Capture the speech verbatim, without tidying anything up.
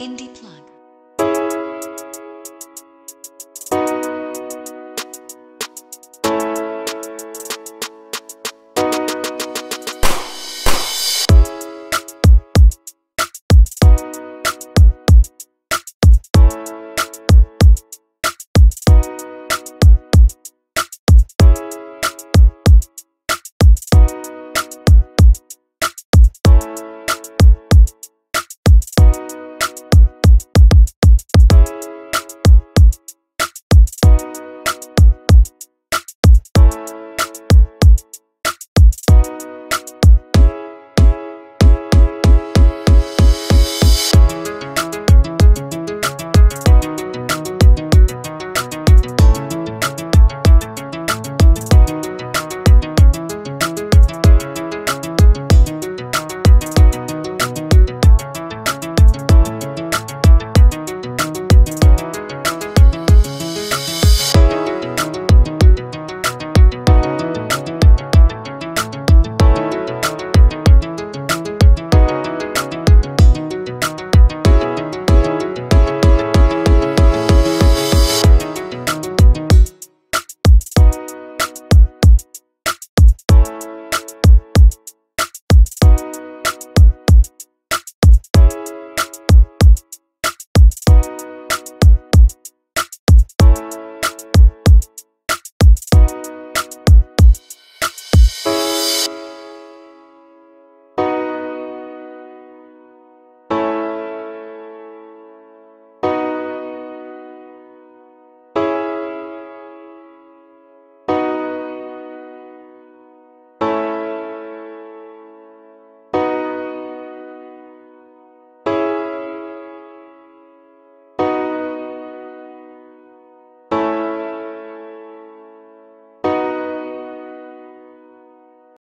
Indie Plug.